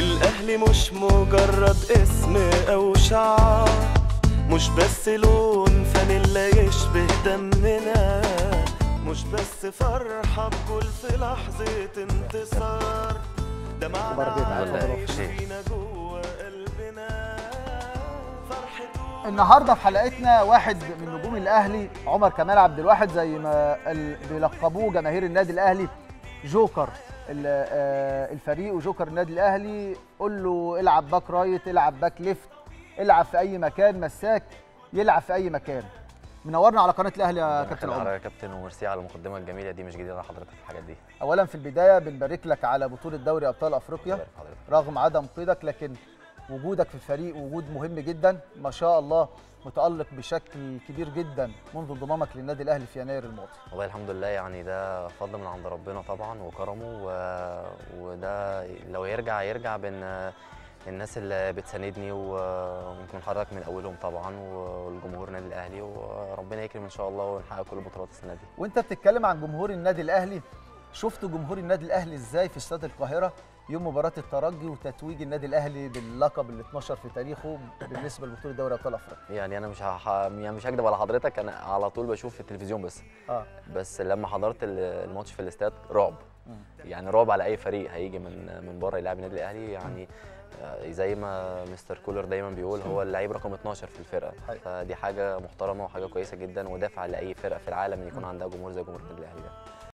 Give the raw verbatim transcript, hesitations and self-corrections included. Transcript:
الأهلي مش مجرد اسم أو شعار، مش بس لون فانيلا يشبه دمنا، مش بس فرحة بجول في لحظة انتصار، ده معنى عايش فينا جوه قلبنا فرحته. النهارده في حلقتنا واحد من نجوم الأهلي عمر كمال عبد الواحد، زي ما بيلقبوه جماهير النادي الأهلي جوكر الفريق وجوكر النادي الاهلي. قول له العب باك رايت، العب باك ليفت، العب في اي مكان، مساك يلعب في اي مكان. منورنا على قناه الاهلي يا كابتن عمر. يا كابتن وميرسي على المقدمه الجميله دي، مش جديده لحضرتك الحاجات دي. اولا في البدايه بنبارك لك على بطوله دوري ابطال افريقيا، رغم عدم قيدك لكن وجودك في الفريق وجود مهم جدا، ما شاء الله متألق بشكل كبير جدا منذ انضمامك للنادي الاهلي في يناير الماضي. والله الحمد لله، يعني ده فضل من عند ربنا طبعا وكرمه، و... وده لو يرجع يرجع بين الناس اللي بتساندني وممكن حضرتك من اولهم طبعا، والجمهور النادي الاهلي، وربنا يكرم ان شاء الله ونحقق كل بطولات السنه دي. وانت بتتكلم عن جمهور النادي الاهلي، شفت جمهور النادي الاهلي ازاي في استاد القاهره يوم مباراه الترجي وتتويج النادي الاهلي باللقب ال اتناشر في تاريخه بالنسبه لبطوله دوري ابطال افريقيا؟ يعني انا مش هح... يعني مش هكدب على حضرتك، انا على طول بشوف في التلفزيون بس آه. بس لما حضرت الماتش في الاستاد رعب، يعني رعب على اي فريق هيجي من من بره يلعب النادي الاهلي. يعني زي ما مستر كولر دايما بيقول هو اللعيب رقم اتناشر في الفرقه، فدي حاجه محترمه وحاجه كويسه جدا، ودافع لاي فرقه في العالم ان يكون عندها جمهور زي جمهور النادي الاهلي ده.